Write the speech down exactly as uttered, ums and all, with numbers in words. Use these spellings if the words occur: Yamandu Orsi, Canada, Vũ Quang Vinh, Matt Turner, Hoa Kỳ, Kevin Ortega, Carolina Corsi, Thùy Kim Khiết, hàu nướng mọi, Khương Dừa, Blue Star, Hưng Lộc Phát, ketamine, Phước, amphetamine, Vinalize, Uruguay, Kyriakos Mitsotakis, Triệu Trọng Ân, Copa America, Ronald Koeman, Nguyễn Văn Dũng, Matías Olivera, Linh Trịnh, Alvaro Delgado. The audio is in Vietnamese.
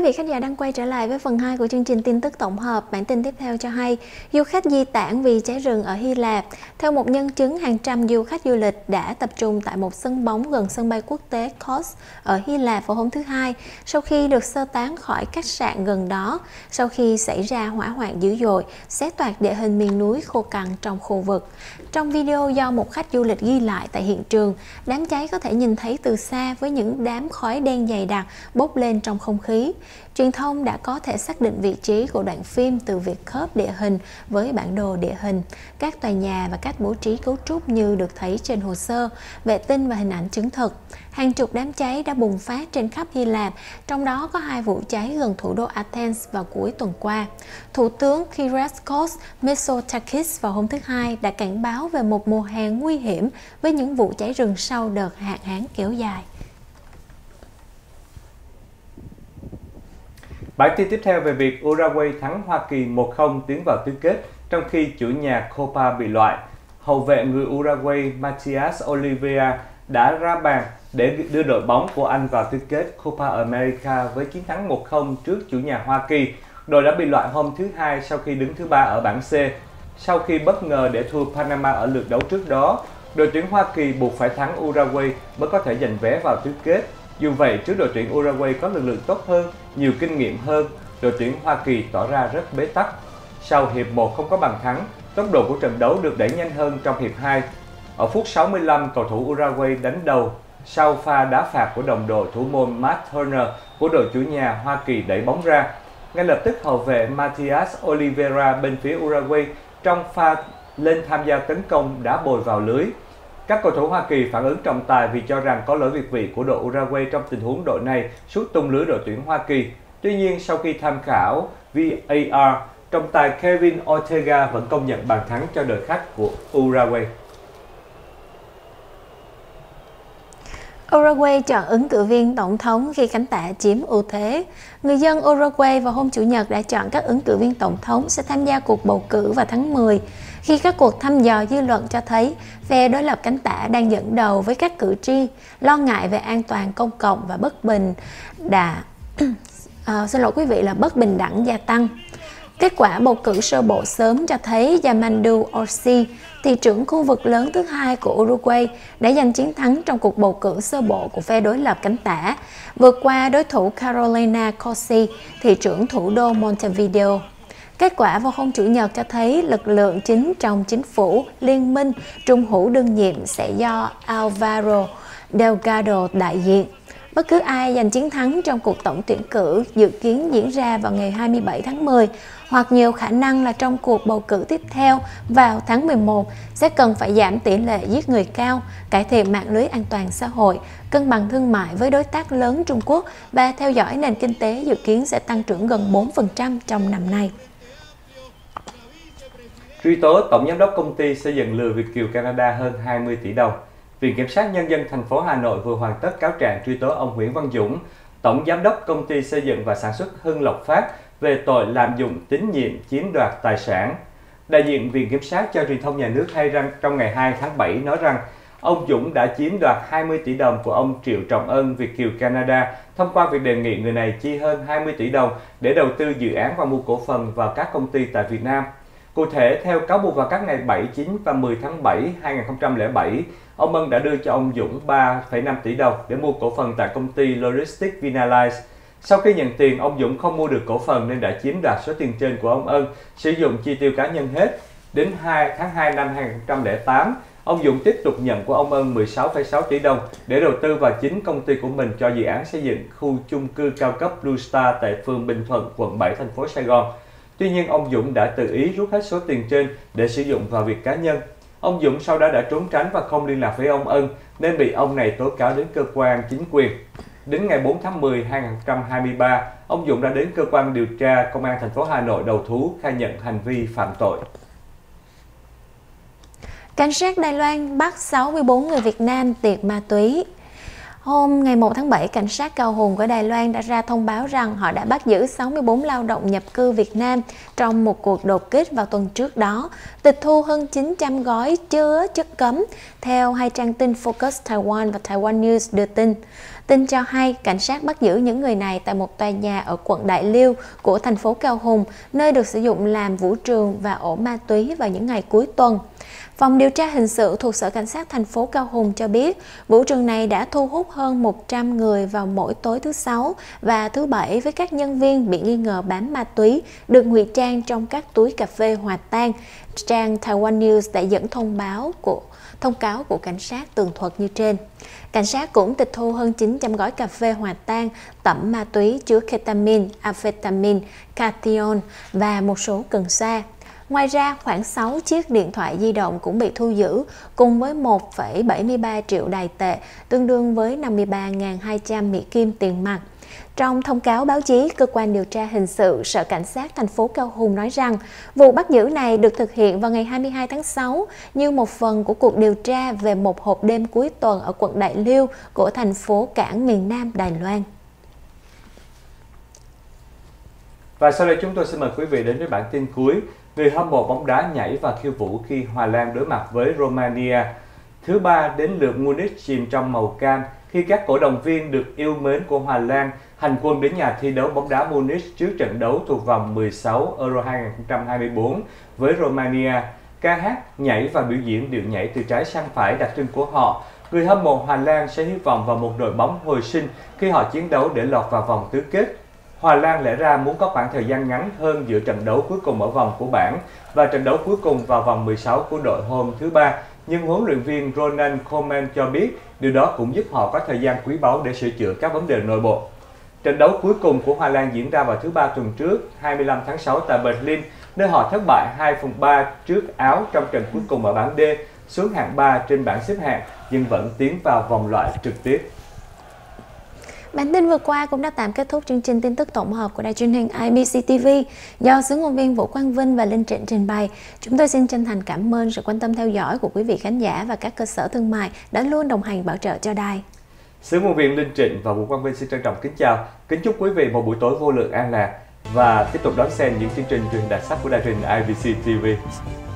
quý vị khán giả đang quay trở lại với phần hai của chương trình tin tức tổng hợp. Bản tin tiếp theo cho hay du khách di tản vì cháy rừng ở Hy Lạp. Theo một nhân chứng, hàng trăm du khách du lịch đã tập trung tại một sân bóng gần sân bay quốc tế Kos ở Hy Lạp vào hôm thứ Hai sau khi được sơ tán khỏi khách sạn gần đó sau khi xảy ra hỏa hoạn dữ dội xé toạc địa hình miền núi khô cằn trong khu vực. Trong video do một khách du lịch ghi lại tại hiện trường, đám cháy có thể nhìn thấy từ xa với những đám khói đen dày đặc bốc lên trong không khí. Truyền thông đã có thể xác định vị trí của đoạn phim từ việc khớp địa hình với bản đồ địa hình, các tòa nhà và cách bố trí cấu trúc như được thấy trên hồ sơ, vệ tinh và hình ảnh chứng thực. Hàng chục đám cháy đã bùng phát trên khắp Hy Lạp, trong đó có hai vụ cháy gần thủ đô Athens vào cuối tuần qua. Thủ tướng Kyriakos Mitsotakis vào hôm thứ Hai đã cảnh báo về một mùa hè nguy hiểm với những vụ cháy rừng sau đợt hạn hán kéo dài. Bản tin tiếp theo về việc Uruguay thắng Hoa Kỳ một không tiến vào tứ kết, trong khi chủ nhà Copa bị loại. Hậu vệ người Uruguay Matías Olivera đã ra bàn để đưa đội bóng của Anh vào tứ kết Copa America với chiến thắng một không trước chủ nhà Hoa Kỳ. Đội đã bị loại hôm thứ Hai sau khi đứng thứ ba ở bảng C. Sau khi bất ngờ để thua Panama ở lượt đấu trước đó, đội tuyển Hoa Kỳ buộc phải thắng Uruguay mới có thể giành vé vào tứ kết. Dù vậy, trước đội tuyển Uruguay có lực lượng tốt hơn, nhiều kinh nghiệm hơn, đội tuyển Hoa Kỳ tỏ ra rất bế tắc. Sau hiệp một không có bàn thắng, tốc độ của trận đấu được đẩy nhanh hơn trong hiệp hai. Ở phút sáu mươi lăm, cầu thủ Uruguay đánh đầu sau pha đá phạt của đồng đội thủ môn Matt Turner của đội chủ nhà Hoa Kỳ đẩy bóng ra. Ngay lập tức hậu vệ Matías Olivera bên phía Uruguay trong pha lên tham gia tấn công đã bồi vào lưới. Các cầu thủ Hoa Kỳ phản ứng trọng tài vì cho rằng có lỗi việt vị của đội Uruguay trong tình huống đội này sút tung lưới đội tuyển Hoa Kỳ. Tuy nhiên, sau khi tham khảo vê a rờ, trọng tài Kevin Ortega vẫn công nhận bàn thắng cho đội khách của Uruguay. Uruguay chọn ứng cử viên tổng thống khi cánh tả chiếm ưu thế. Người dân Uruguay vào hôm Chủ nhật đã chọn các ứng cử viên tổng thống sẽ tham gia cuộc bầu cử vào tháng mười, khi các cuộc thăm dò dư luận cho thấy phe đối lập cánh tả đang dẫn đầu với các cử tri lo ngại về an toàn công cộng và bất bình đã à, xin lỗi quý vị là bất bình đẳng gia tăng. Kết quả bầu cử sơ bộ sớm cho thấy Yamandu Orsi, thị trưởng khu vực lớn thứ hai của Uruguay, đã giành chiến thắng trong cuộc bầu cử sơ bộ của phe đối lập cánh tả, vượt qua đối thủ Carolina Corsi, thị trưởng thủ đô Montevideo. Kết quả vào hôm Chủ nhật cho thấy lực lượng chính trong chính phủ liên minh trung hữu đương nhiệm sẽ do Alvaro Delgado đại diện. Bất cứ ai giành chiến thắng trong cuộc tổng tuyển cử dự kiến diễn ra vào ngày hai mươi bảy tháng mười hoặc nhiều khả năng là trong cuộc bầu cử tiếp theo vào tháng mười một sẽ cần phải giảm tỷ lệ giết người cao, cải thiện mạng lưới an toàn xã hội, cân bằng thương mại với đối tác lớn Trung Quốc và theo dõi nền kinh tế dự kiến sẽ tăng trưởng gần bốn phần trăm trong năm nay. Truy tố tổng giám đốc công ty xây dựng lừa Việt kiều Canada hơn hai mươi tỷ đồng. Viện Kiểm sát Nhân dân thành phố Hà Nội vừa hoàn tất cáo trạng truy tố ông Nguyễn Văn Dũng, tổng giám đốc công ty xây dựng và sản xuất Hưng Lộc Phát về tội lạm dụng tín nhiệm chiếm đoạt tài sản. Đại diện Viện Kiểm sát cho truyền thông nhà nước hay rằng trong ngày hai tháng bảy nói rằng ông Dũng đã chiếm đoạt hai mươi tỷ đồng của ông Triệu Trọng Ân, Việt kiều Canada, thông qua việc đề nghị người này chi hơn hai mươi tỷ đồng để đầu tư dự án và mua cổ phần vào các công ty tại Việt Nam. Cụ thể, theo cáo buộc vào các ngày bảy, chín và mười tháng bảy năm hai nghìn không trăm lẻ bảy, ông Ân đã đưa cho ông Dũng ba phẩy năm tỷ đồng để mua cổ phần tại công ty Logistics Vinalize. Sau khi nhận tiền, ông Dũng không mua được cổ phần nên đã chiếm đoạt số tiền trên của ông Ân, sử dụng chi tiêu cá nhân hết. Đến hai tháng hai năm hai nghìn không trăm lẻ tám, ông Dũng tiếp tục nhận của ông Ân mười sáu phẩy sáu tỷ đồng để đầu tư vào chính công ty của mình cho dự án xây dựng khu chung cư cao cấp Blue Star tại phường Bình Thuận, quận bảy, thành phố Sài Gòn. Tuy nhiên, ông Dũng đã tự ý rút hết số tiền trên để sử dụng vào việc cá nhân. Ông Dũng sau đó đã trốn tránh và không liên lạc với ông Ân, nên bị ông này tố cáo đến cơ quan chính quyền. Đến ngày bốn tháng mười năm hai nghìn không trăm hai mươi ba, ông Dũng đã đến cơ quan điều tra Công an thành phố Hà Nội đầu thú khai nhận hành vi phạm tội. Cảnh sát Đài Loan bắt sáu mươi tư người Việt Nam tiệc ma túy. Hôm ngày một tháng bảy, cảnh sát Cao Hùng của Đài Loan đã ra thông báo rằng họ đã bắt giữ sáu mươi tư lao động nhập cư Việt Nam trong một cuộc đột kích vào tuần trước đó, tịch thu hơn chín trăm gói chứa chất cấm, theo hai trang tin Focus Taiwan và Taiwan News đưa tin. Tin cho hay, cảnh sát bắt giữ những người này tại một tòa nhà ở quận Đại Liêu của thành phố Cao Hùng, nơi được sử dụng làm vũ trường và ổ ma túy vào những ngày cuối tuần. Phòng điều tra hình sự thuộc Sở Cảnh sát thành phố Cao Hùng cho biết, vũ trường này đã thu hút hơn một trăm người vào mỗi tối thứ Sáu và thứ Bảy với các nhân viên bị nghi ngờ bán ma túy được ngụy trang trong các túi cà phê hòa tan. Trang Taiwan News đã dẫn thông báo của Thông cáo của cảnh sát tường thuật như trên. Cảnh sát cũng tịch thu hơn chín trăm gói cà phê hòa tan, tẩm ma túy chứa ketamine, amphetamine, cathion và một số cần sa. Ngoài ra, khoảng sáu chiếc điện thoại di động cũng bị thu giữ, cùng với một phẩy bảy mươi ba triệu đài tệ, tương đương với năm mươi ba nghìn hai trăm Mỹ Kim tiền mặt. Trong thông cáo báo chí, cơ quan điều tra hình sự Sở Cảnh sát thành phố Cao Hùng nói rằng vụ bắt giữ này được thực hiện vào ngày hai mươi hai tháng sáu như một phần của cuộc điều tra về một hộp đêm cuối tuần ở quận Đại Liêu của thành phố Cảng miền Nam Đài Loan. Và sau đây chúng tôi xin mời quý vị đến với bản tin cuối. Người hâm mộ bóng đá nhảy và khiêu vũ khi Hà Lan đối mặt với Romania. Thứ ba đến lượt Munich chìm trong màu cam khi các cổ động viên được yêu mến của Hà Lan hành quân đến nhà thi đấu bóng đá Munich trước trận đấu thuộc vòng mười sáu Euro hai nghìn không trăm hai mươi tư với Romania. Ca hát, nhảy và biểu diễn điệu nhảy từ trái sang phải đặc trưng của họ. Người hâm mộ Hà Lan sẽ hy vọng vào một đội bóng hồi sinh khi họ chiến đấu để lọt vào vòng tứ kết. Hà Lan lẽ ra muốn có khoảng thời gian ngắn hơn giữa trận đấu cuối cùng ở vòng của bảng và trận đấu cuối cùng vào vòng mười sáu của đội hôm thứ Ba, nhưng huấn luyện viên Ronald Koeman cho biết điều đó cũng giúp họ có thời gian quý báu để sửa chữa các vấn đề nội bộ. Trận đấu cuối cùng của Hà Lan diễn ra vào thứ Ba tuần trước, hai mươi lăm tháng sáu tại Berlin, nơi họ thất bại hai phần ba trước Áo trong trận cuối cùng ở bảng D, xuống hạng ba trên bảng xếp hạng nhưng vẫn tiến vào vòng loại trực tiếp. Bản tin vừa qua cũng đã tạm kết thúc chương trình tin tức tổng hợp của đài truyền hình i bê xê ti vi do xướng ngôn viên Vũ Quang Vinh và Linh Trịnh trình bày. Chúng tôi xin chân thành cảm ơn sự quan tâm theo dõi của quý vị khán giả và các cơ sở thương mại đã luôn đồng hành bảo trợ cho đài. Xướng ngôn viên Linh Trịnh và Vũ Quang Vinh xin trân trọng kính chào, kính chúc quý vị một buổi tối vô lượng an lạc và tiếp tục đón xem những chương trình truyền hình đặc sắc của đài truyền hình i bê xê ti vi.